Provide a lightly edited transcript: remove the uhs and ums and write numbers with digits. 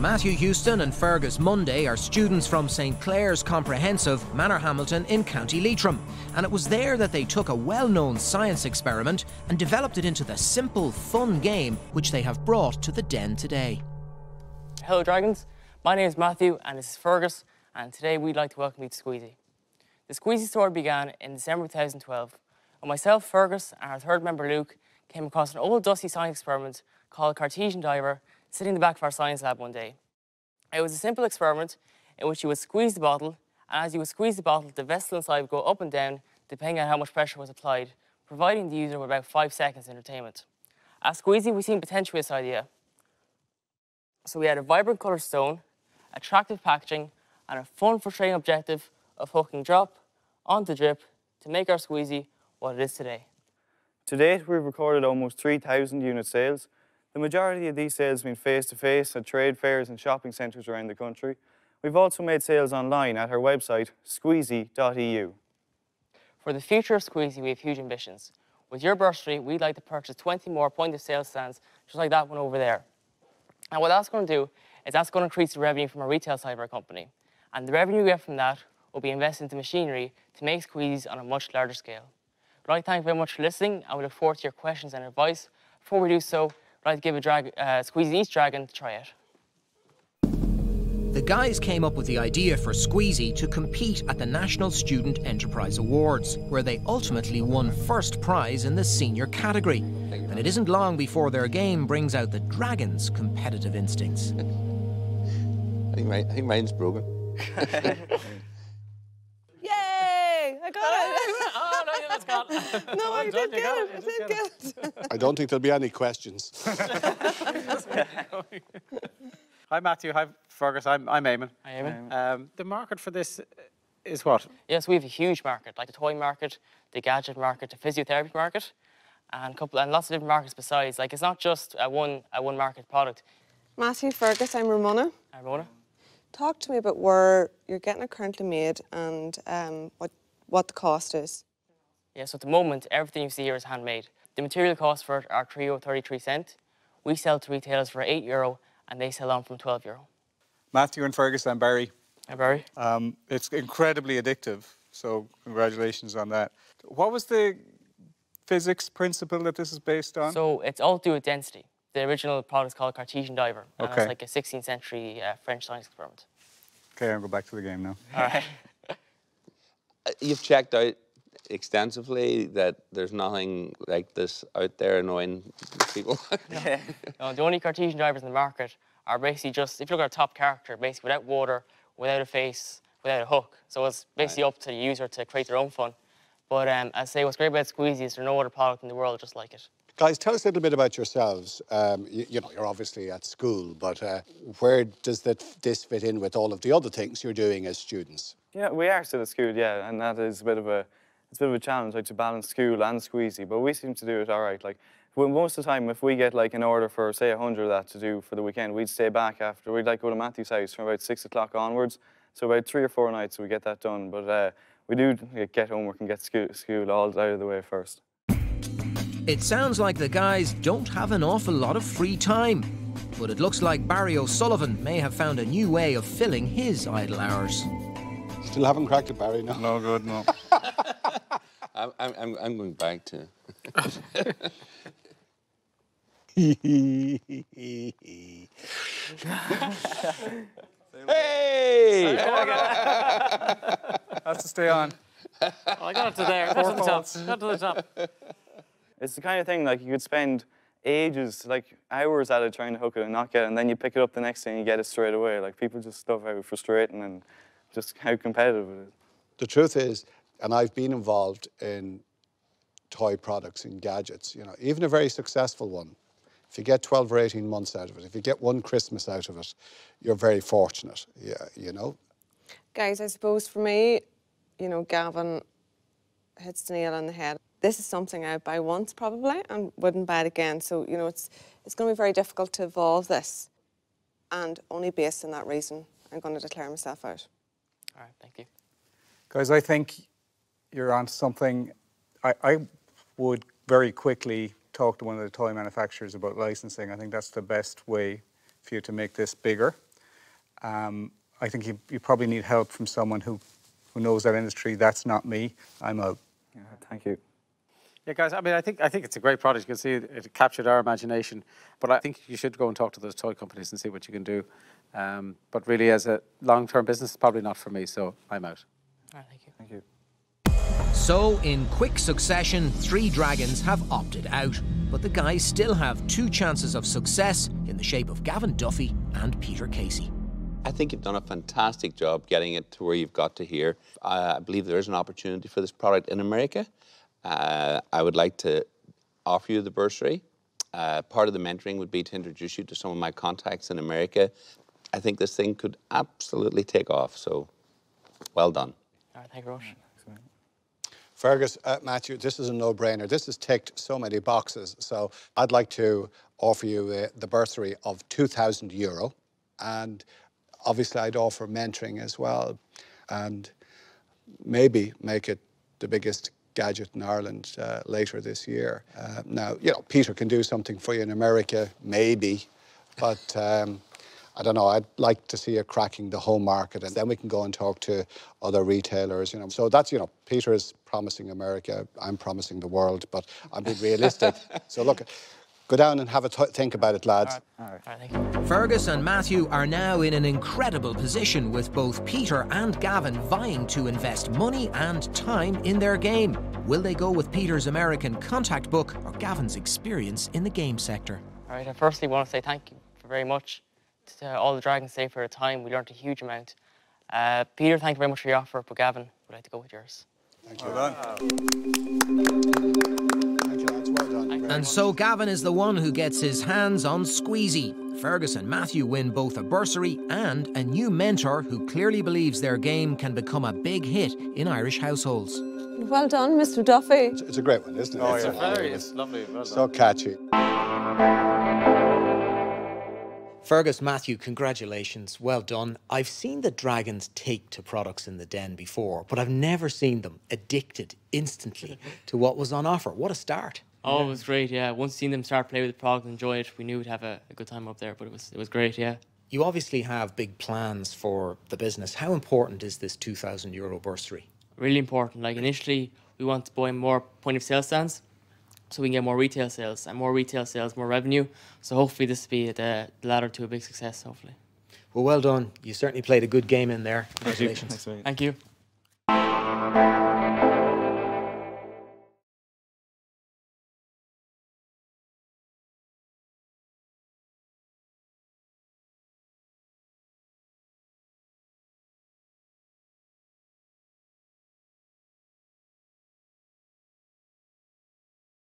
Matthew Hewston and Fergus Munday are students from St. Clair's Comprehensive Manorhamilton in County Leitrim, and it was there that they took a well-known science experiment and developed it into the simple, fun game which they have brought to the den today. Hello Dragons, my name is Matthew and this is Fergus, and today we'd like to welcome you to Squeezy. The Squeezy story began in December 2012, and myself, Fergus, and our third member Luke came across an old dusty science experiment called Cartesian Diver sitting in the back of our science lab one day. It was a simple experiment in which you would squeeze the bottle, and as you would squeeze the bottle, the vessel inside would go up and down depending on how much pressure was applied, providing the user with about 5 seconds entertainment. At Squeezy, we seen potential with this idea. So we had a vibrant coloured stone, attractive packaging, and a fun for training objective of hooking drop onto drip to make our Squeezy what it is today. To date, we've recorded almost 3,000 unit sales. The majority of these sales have been face-to-face at trade fairs and shopping centres around the country. We've also made sales online at our website, squeezy.eu. For the future of Squeezy, we have huge ambitions. With your bursary, we'd like to purchase 20 more point-of-sale stands, just like that one over there. And what that's going to do is that's going to increase the revenue from our retail side of our company. And the revenue we get from that will be invested into machinery to make Squeezies on a much larger scale. I'd like to thank you very much for listening, and we look forward to your questions and advice. Before we do so, I'd like to give a Squeezy each dragon to try it. The guys came up with the idea for Squeezy to compete at the National Student Enterprise Awards, where they ultimately won first prize in the senior category. And it isn't long before their game brings out the dragon's competitive instincts. I think mine's broken. Yay! I got it! No, I did get it. I don't think there'll be any questions. Hi, Matthew. Hi, Fergus. I'm Eamon. Hi, Eamon. The market for this is what? Yes, we have a huge market, like the toy market, the gadget market, the physiotherapy market, and lots of different markets besides. Like, it's not just a one market product. Matthew, Fergus, I'm Ramona. Hi, Ramona. Talk to me about where you're getting it currently made and what the cost is. Yeah, so at the moment, everything you see here is handmade. The material costs for it are €3.33. We sell to retailers for €8 and they sell on from €12. Matthew and Fergus, I'm Barry. Hi, Barry. It's incredibly addictive, so congratulations on that. What was the physics principle that this is based on? So it's all to do with density. The original product is called Cartesian Diver. And okay. It's like a 16th century French science experiment. Okay, I'll go back to the game now. All right. You've checked out extensively that there's nothing like this out there annoying people. Yeah. No, the only Cartesian divers in the market are basically just, if you look at our top character, basically without water, without a face, without a hook. So it's basically up to the user to create their own fun. But I say what's great about Squeezy is there's no other product in the world just like it. Guys, tell us a little bit about yourselves. You know, you're obviously at school, but where does this fit in with all of the other things you're doing as students? Yeah, we are still at school, yeah, and that is a bit of a challenge, like, to balance school and Squeezy, but we seem to do it all right. Like, most of the time, if we get, like, an order for, say, 100 of that to do for the weekend, we'd stay back after. We'd, like, go to Matthew's house from about 6 o'clock onwards, so about 3 or 4 nights we get that done. But we do get homework and get school all out of the way first. It sounds like the guys don't have an awful lot of free time, but it looks like Barry O'Sullivan may have found a new way of filling his idle hours. Still haven't cracked it, Barry, no? No good, no. I'm going back to... Hey! That's to stay on. Well, I got it to there. Got to the top. It's the kind of thing, like, you could spend ages, like, hours at it trying to hook it and not get it, and then you pick it up the next day and you get it straight away. Like, people just love how frustrating and just how competitive it is. The truth is, and I've been involved in toy products and gadgets, you know, even a very successful one. If you get 12 or 18 months out of it, if you get one Christmas out of it, you're very fortunate, yeah, you know? Guys, I suppose for me, you know, Gavin hits the nail on the head. This is something I'd buy once probably and wouldn't buy it again. So, you know, it's going to be very difficult to evolve this. And only based on that reason, I'm going to declare myself out. All right, thank you. Guys, I think you're on something. I would very quickly talk to one of the toy manufacturers about licensing. I think that's the best way for you to make this bigger. I think you probably need help from someone who knows that industry. That's not me. I'm out. Yeah, thank you. Yeah, guys, I mean, I think it's a great product. You can see it captured our imagination, but I think you should go and talk to those toy companies and see what you can do. But really, as a long-term business, it's probably not for me, so I'm out. All right, thank you. Thank you. So, in quick succession, three dragons have opted out, but the guys still have two chances of success in the shape of Gavin Duffy and Peter Casey. I think you've done a fantastic job getting it to where you've got to here. I believe there is an opportunity for this product in America. I would like to offer you the bursary. Part of the mentoring would be to introduce you to some of my contacts in America. I think this thing could absolutely take off, so well done. All right, thank you, Roche. Fergus, Matthew, this is a no-brainer. This has ticked so many boxes, so I'd like to offer you the bursary of €2,000, and obviously I'd offer mentoring as well, and maybe make it the biggest gadget in Ireland later this year. Now, you know, Peter can do something for you in America, maybe, but I don't know, I'd like to see it cracking the home market, and then we can go and talk to other retailers, you know. So that's, you know, Peter is promising America, I'm promising the world, but I'm being realistic. So look, go down and have a think about it, lads. All right. Fergus and Matthew are now in an incredible position, with both Peter and Gavin vying to invest money and time in their game. Will they go with Peter's American contact book or Gavin's experience in the game sector? All right, I firstly want to say thank you very much to all the Dragons today for your time. We learned a huge amount. Peter, thank you very much for your offer, but Gavin, we'd like to go with yours. Thank you. Well done. And so Gavin is the one who gets his hands on Squeezy. Fergus and Matthew win both a bursary and a new mentor who clearly believes their game can become a big hit in Irish households. Well done, Mr. Duffy. It's a great one, isn't it? Oh, it's it's lovely. Well done. So catchy. Fergus, Matthew, congratulations, well done. I've seen the dragons take to products in the den before, but I've never seen them addicted instantly to what was on offer. What a start. Oh, it was great, yeah. Once seen them start playing with the product and enjoy it, we knew we'd have a good time up there, but it was great, yeah. You obviously have big plans for the business. How important is this €2,000 bursary? Really important. Like, initially, we want to buy more point-of-sale stands so we can get more retail sales, and more retail sales, more revenue. So hopefully this will be the ladder to a big success, hopefully. Well done. You certainly played a good game in there. Congratulations. Thank you. Thank you.